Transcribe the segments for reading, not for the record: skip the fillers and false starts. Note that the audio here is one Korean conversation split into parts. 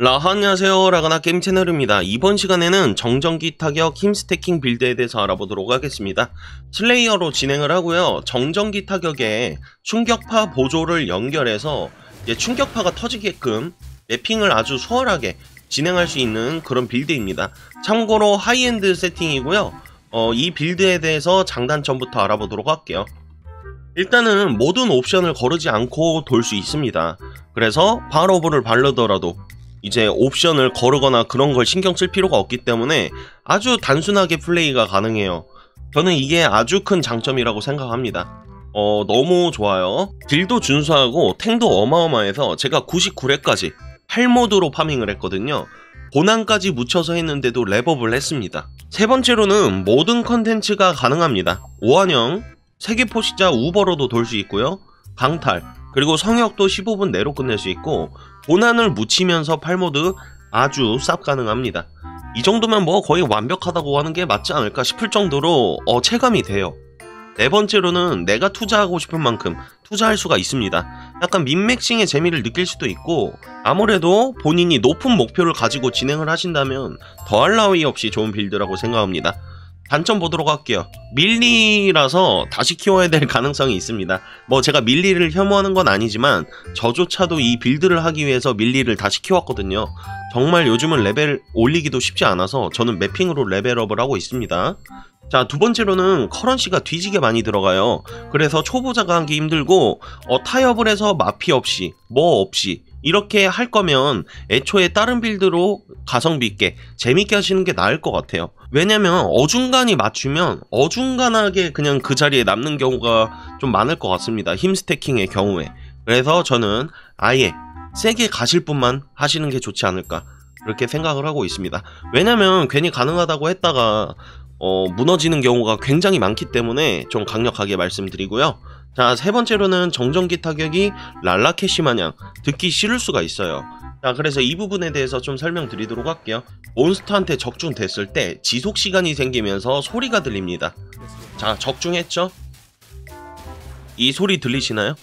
안녕하세요, 라가나 게임 채널입니다. 이번 시간에는 정전기 타격 힘스태킹 빌드에 대해서 알아보도록 하겠습니다. 슬레이어로 진행을 하고요, 정전기 타격에 충격파 보조를 연결해서 충격파가 터지게끔 매핑을 아주 수월하게 진행할 수 있는 그런 빌드입니다. 참고로 하이엔드 세팅이고요, 이 빌드에 대해서 장단점부터 알아보도록 할게요. 일단은 모든 옵션을 거르지 않고 돌 수 있습니다. 그래서 발오브를 바르더라도 이제 옵션을 거르거나 그런 걸 신경 쓸 필요가 없기 때문에 아주 단순하게 플레이가 가능해요. 저는 이게 아주 큰 장점이라고 생각합니다. 너무 좋아요. 딜도 준수하고 탱도 어마어마해서 제가 99렙까지 8모드로 파밍을 했거든요. 고난까지 묻혀서 했는데도 랩업을 했습니다. 세 번째로는 모든 컨텐츠가 가능합니다. 오한영, 세계포시자 우버로도 돌 수 있고요, 강탈, 그리고 성역도 15분 내로 끝낼 수 있고, 고난을 묻히면서 8모드 아주 쌉 가능합니다. 이 정도면 뭐 거의 완벽하다고 하는 게 맞지 않을까 싶을 정도로 체감이 돼요. 네 번째로는 내가 투자하고 싶은 만큼 투자할 수가 있습니다. 약간 민맥싱의 재미를 느낄 수도 있고, 아무래도 본인이 높은 목표를 가지고 진행을 하신다면 더할 나위 없이 좋은 빌드라고 생각합니다. 단점 보도록 할게요. 밀리라서 다시 키워야 될 가능성이 있습니다. 뭐 제가 밀리를 혐오하는 건 아니지만 저조차도 이 빌드를 하기 위해서 밀리를 다시 키웠거든요. 정말 요즘은 레벨 올리기도 쉽지 않아서 저는 매핑으로 레벨업을 하고 있습니다. 자, 두 번째로는 커런시가 뒤지게 많이 들어가요. 그래서 초보자가 하기 힘들고, 타협을 해서 마피 없이 뭐 없이 이렇게 할 거면 애초에 다른 빌드로 가성비 있게 재밌게 하시는 게 나을 것 같아요. 왜냐면 어중간히 맞추면 어중간하게 그냥 그 자리에 남는 경우가 좀 많을 것 같습니다, 힘스태킹의 경우에. 그래서 저는 아예 세게 가실 분만 하시는 게 좋지 않을까 그렇게 생각을 하고 있습니다. 왜냐면 괜히 가능하다고 했다가 무너지는 경우가 굉장히 많기 때문에 좀 강력하게 말씀드리고요. 자, 세 번째로는 정전기 타격이 랄라캐시 마냥 듣기 싫을 수가 있어요. 자, 그래서 이 부분에 대해서 좀 설명드리도록 할게요. 몬스터한테 적중됐을 때 지속시간이 생기면서 소리가 들립니다. 자, 적중했죠? 이 소리 들리시나요?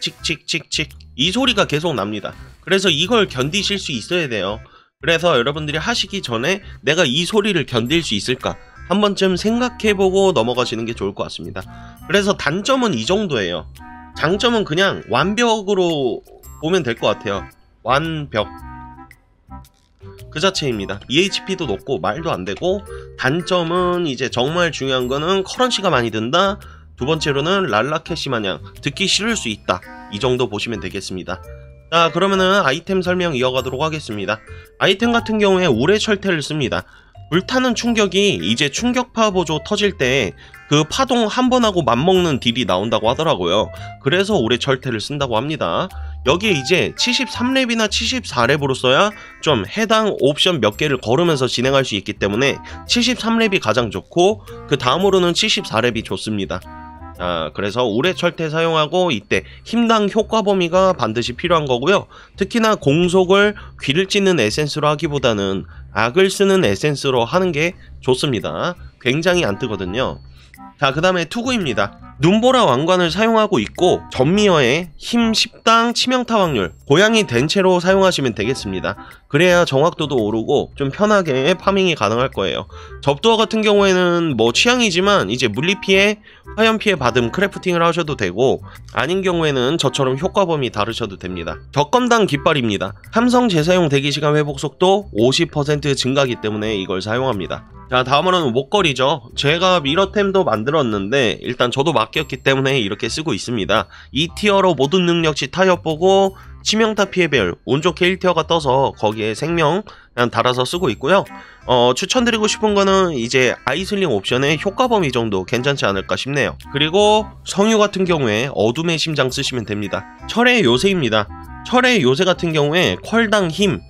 칙칙칙칙, 이 소리가 계속 납니다. 그래서 이걸 견디실 수 있어야 돼요. 그래서 여러분들이 하시기 전에 내가 이 소리를 견딜 수 있을까 한 번쯤 생각해보고 넘어가시는 게 좋을 것 같습니다. 그래서 단점은 이 정도예요. 장점은 그냥 완벽으로 보면 될 것 같아요. 완벽 그 자체입니다. EHP도 높고 말도 안 되고, 단점은 이제 정말 중요한 거는 커런시가 많이 든다, 두 번째로는 랄라캐시 마냥 듣기 싫을 수 있다, 이 정도 보시면 되겠습니다. 자, 그러면은 아이템 설명 이어가도록 하겠습니다. 아이템 같은 경우에 우레 철퇴를 씁니다. 불타는 충격이 이제 충격파 보조 터질 때 그 파동 한 번 하고 맞먹는 딜이 나온다고 하더라고요. 그래서 우레 철퇴를 쓴다고 합니다. 여기에 이제 73렙이나 74렙으로 써야 좀 해당 옵션 몇 개를 걸으면서 진행할 수 있기 때문에 73렙이 가장 좋고, 그 다음으로는 74렙이 좋습니다. 자, 그래서 우레 철퇴 사용하고 이때 힘당 효과 범위가 반드시 필요한 거고요. 특히나 공속을 귀를 찢는 에센스로 하기보다는 악을 쓰는 에센스로 하는 게 좋습니다. 굉장히 안 뜨거든요. 자, 그 다음에 투구입니다. 눈보라 왕관을 사용하고 있고, 전미어의 힘 10당 치명타 확률 고양이 된 채로 사용하시면 되겠습니다. 그래야 정확도도 오르고 좀 편하게 파밍이 가능할 거예요. 접두어 같은 경우에는 뭐 취향이지만 이제 물리피해, 화염피해 받음 크래프팅을 하셔도 되고, 아닌 경우에는 저처럼 효과 범위 다르셔도 됩니다. 적검당 깃발입니다. 함성 재사용 대기시간 회복 속도 50% 증가하기 때문에 이걸 사용합니다. 자, 다음으로는 목걸이죠. 제가 미러템도 만들었는데 일단 저도 맡겼기 때문에 이렇게 쓰고 있습니다. 2티어로 모든 능력치 타협 보고 치명타 피해 배열 운 좋게 1티어가 떠서 거기에 생명 그냥 달아서 쓰고 있고요. 추천드리고 싶은 거는 이제 아이슬링 옵션의 효과 범위 정도 괜찮지 않을까 싶네요. 그리고 성유 같은 경우에 어둠의 심장 쓰시면 됩니다. 철의 요새입니다. 철의 요새 같은 경우에 퀄당 힘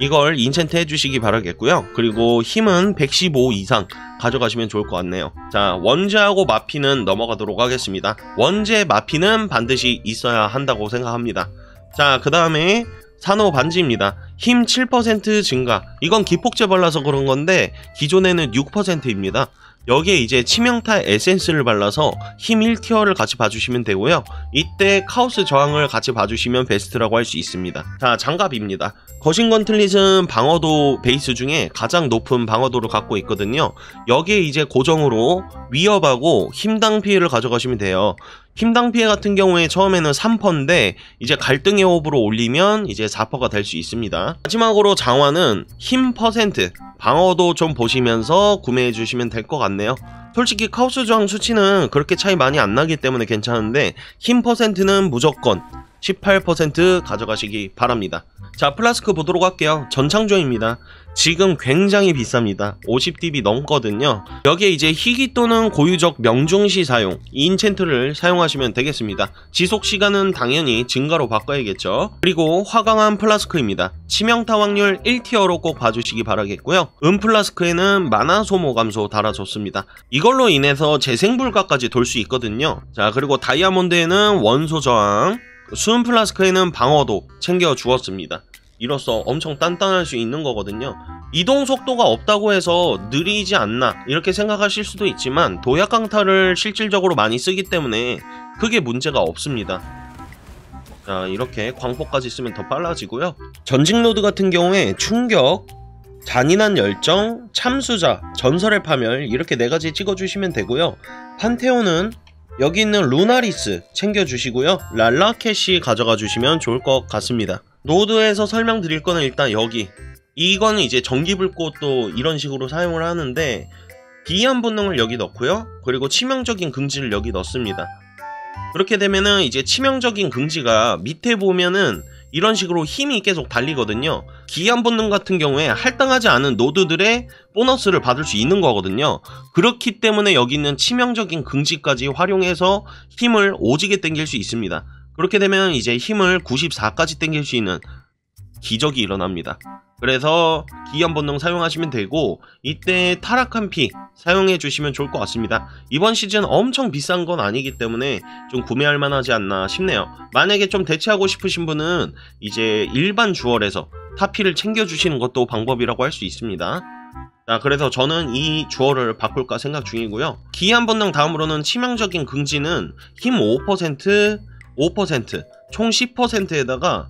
이걸 인챈트 해주시기 바라겠고요. 그리고 힘은 115 이상 가져가시면 좋을 것 같네요. 자, 원제하고 마피는 넘어가도록 하겠습니다. 원제 마피는 반드시 있어야 한다고 생각합니다. 자, 그 다음에 산호 반지입니다. 힘 7% 증가, 이건 기폭제 발라서 그런 건데 기존에는 6%입니다 여기에 이제 치명타 에센스를 발라서 힘 1티어를 같이 봐주시면 되고요. 이때 카오스 저항을 같이 봐주시면 베스트라고 할 수 있습니다. 자, 장갑입니다. 거신건틀릿은 방어도 베이스 중에 가장 높은 방어도를 갖고 있거든요. 여기에 이제 고정으로 위협하고 힘당 피해를 가져가시면 돼요. 힘당 피해 같은 경우에 처음에는 3%인데 이제 갈등의 호흡으로 올리면 이제 4%가 될 수 있습니다. 마지막으로 장화는 힘 퍼센트, 방어도 좀 보시면서 구매해 주시면 될 것 같네요. 솔직히 카오스 저항 수치는 그렇게 차이 많이 안 나기 때문에 괜찮은데 힘 퍼센트는 무조건 18% 가져가시기 바랍니다. 자, 플라스크 보도록 할게요. 전창조입니다. 지금 굉장히 비쌉니다. 50dB 넘거든요. 여기에 이제 희귀 또는 고유적 명중시 사용, 인챈트를 사용하시면 되겠습니다. 지속시간은 당연히 증가로 바꿔야겠죠. 그리고 화강암 플라스크입니다. 치명타 확률 1티어로 꼭 봐주시기 바라겠고요. 플라스크에는 마나 소모 감소 달아줬습니다. 이걸로 인해서 재생불가까지 돌 수 있거든요. 자, 그리고 다이아몬드에는 원소 저항, 수은 플라스크에는 방어도 챙겨 주었습니다. 이로써 엄청 단단할 수 있는 거거든요. 이동 속도가 없다고 해서 느리지 않나 이렇게 생각하실 수도 있지만 도약 강타를 실질적으로 많이 쓰기 때문에 크게 문제가 없습니다. 자, 이렇게 광폭까지 쓰면 더 빨라지고요. 전직로드 같은 경우에 충격, 잔인한 열정, 참수자, 전설의 파멸 이렇게 4가지 찍어주시면 되고요. 판테온은 여기 있는 루나리스 챙겨주시고요. 랄라캐시 가져가주시면 좋을 것 같습니다. 노드에서 설명드릴 거는 일단 여기 이건 이제 전기불꽃도 이런 식으로 사용을 하는데 비한 본능을 여기 넣고요. 그리고 치명적인 긍지를 여기 넣습니다. 그렇게 되면은 이제 치명적인 긍지가 밑에 보면은 이런 식으로 힘이 계속 달리거든요. 기이한 본능 같은 경우에 할당하지 않은 노드들의 보너스를 받을 수 있는 거거든요. 그렇기 때문에 여기 있는 치명적인 긍지까지 활용해서 힘을 오지게 땡길 수 있습니다. 그렇게 되면 이제 힘을 94까지 땡길 수 있는 기적이 일어납니다. 그래서 기이한 본능 사용하시면 되고 이때 타락한 피 사용해 주시면 좋을 것 같습니다. 이번 시즌 엄청 비싼 건 아니기 때문에 좀 구매할 만하지 않나 싶네요. 만약에 좀 대체하고 싶으신 분은 이제 일반 주얼에서 타피를 챙겨 주시는 것도 방법이라고 할 수 있습니다. 자, 그래서 저는 이 주얼을 바꿀까 생각 중이고요. 기이한 본능 다음으로는 치명적인 긍지는 힘 5%, 5%, 총 10%에다가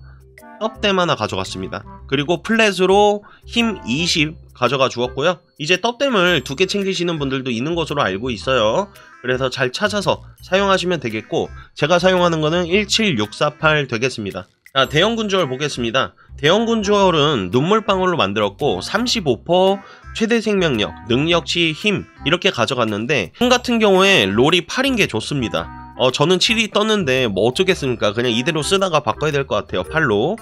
떡댐 하나 가져갔습니다. 그리고 플랫으로 힘 20 가져가 주었고요. 이제 떡댐을 2개 챙기시는 분들도 있는 것으로 알고 있어요. 그래서 잘 찾아서 사용하시면 되겠고 제가 사용하는 거는 17648 되겠습니다. 자, 대형군 주얼 보겠습니다. 대형군 주얼은 눈물방울로 만들었고 35% 최대 생명력, 능력치, 힘 이렇게 가져갔는데 힘 같은 경우에 롤이 8인 게 좋습니다. 저는 7이 떴는데 뭐 어쩌겠습니까. 그냥 이대로 쓰다가 바꿔야 될 것 같아요. 8로.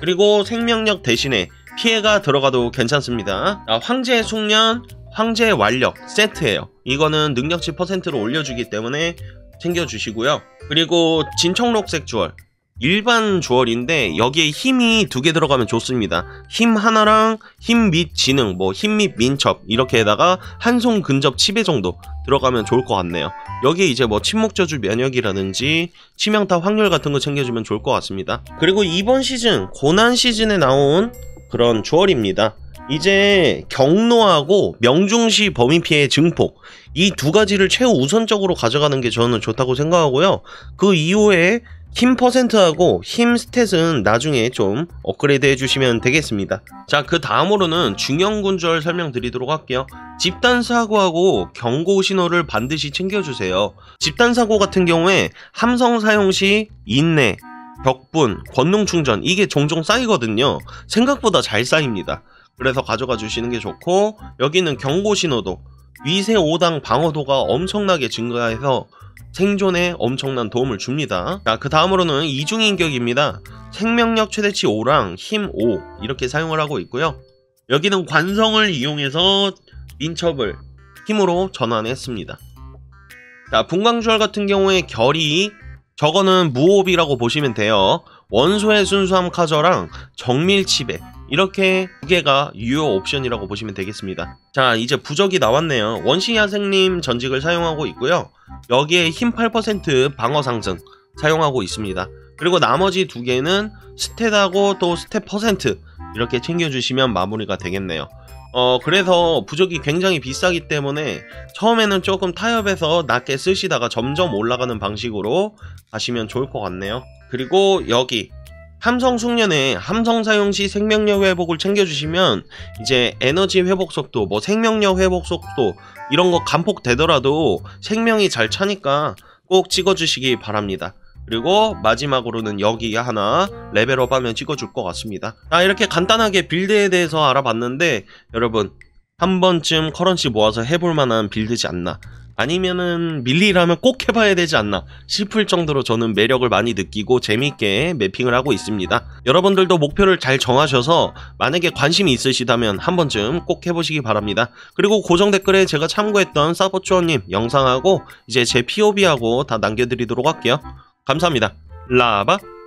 그리고 생명력 대신에 피해가 들어가도 괜찮습니다. 황제의 숙련, 황제의 완력 세트예요. 이거는 능력치 퍼센트로 올려주기 때문에 챙겨주시고요. 그리고 진청록색 주얼, 일반 주얼인데 여기에 힘이 2개 들어가면 좋습니다. 힘 하나랑 힘 및 지능, 뭐 힘 및 민첩 이렇게에다가 한손 근접 치배 정도 들어가면 좋을 것 같네요. 여기에 이제 뭐 침묵저주 면역이라든지 치명타 확률 같은 거 챙겨주면 좋을 것 같습니다. 그리고 이번 시즌 고난 시즌에 나온 그런 주얼입니다. 이제 경로하고 명중시 범위피해 증폭 이 2가지를 최우선적으로 가져가는 게 저는 좋다고 생각하고요. 그 이후에 힘 퍼센트하고 힘 스탯은 나중에 좀 업그레이드 해주시면 되겠습니다. 자, 그 다음으로는 중형군 주얼 설명드리도록 할게요. 집단사고하고 경고신호를 반드시 챙겨주세요. 집단사고 같은 경우에 함성 사용시 인내, 격분, 권능충전 이게 종종 쌓이거든요. 생각보다 잘 쌓입니다. 그래서 가져가 주시는 게 좋고 여기는 경고신호도 위세 5당 방어도가 엄청나게 증가해서 생존에 엄청난 도움을 줍니다. 자, 그 다음으로는 이중인격입니다. 생명력 최대치 5랑 힘 5 이렇게 사용을 하고 있고요. 여기는 관성을 이용해서 민첩을 힘으로 전환했습니다. 자, 분광주얼 같은 경우에 결이 저거는 무호흡이라고 보시면 돼요. 원소의 순수함 카저랑 정밀치배 이렇게 2개가 유효 옵션이라고 보시면 되겠습니다. 자, 이제 부적이 나왔네요. 원시야생님 전직을 사용하고 있고요. 여기에 힘 8% 방어 상승 사용하고 있습니다. 그리고 나머지 2개는 스탯하고 또 스탯 퍼센트 이렇게 챙겨주시면 마무리가 되겠네요. 그래서 부적이 굉장히 비싸기 때문에 처음에는 조금 타협해서 낮게 쓰시다가 점점 올라가는 방식으로 가시면 좋을 것 같네요. 그리고 여기 함성 숙련에 함성 사용시 생명력 회복을 챙겨주시면 이제 에너지 회복 속도, 뭐 생명력 회복 속도 이런거 감폭되더라도 생명이 잘 차니까 꼭 찍어주시기 바랍니다. 그리고 마지막으로는 여기 하나 레벨업 하면 찍어줄 것 같습니다. 이렇게 간단하게 빌드에 대해서 알아봤는데 여러분 한 번쯤 커런시 모아서 해볼만한 빌드지 않나, 아니면은 밀리라면 꼭 해봐야 되지 않나 싶을 정도로 저는 매력을 많이 느끼고 재밌게 매핑을 하고 있습니다. 여러분들도 목표를 잘 정하셔서 만약에 관심이 있으시다면 한 번쯤 꼭 해보시기 바랍니다. 그리고 고정 댓글에 제가 참고했던 사보추어님 영상하고 이제 제 POV하고 다 남겨드리도록 할게요. 감사합니다. 라바.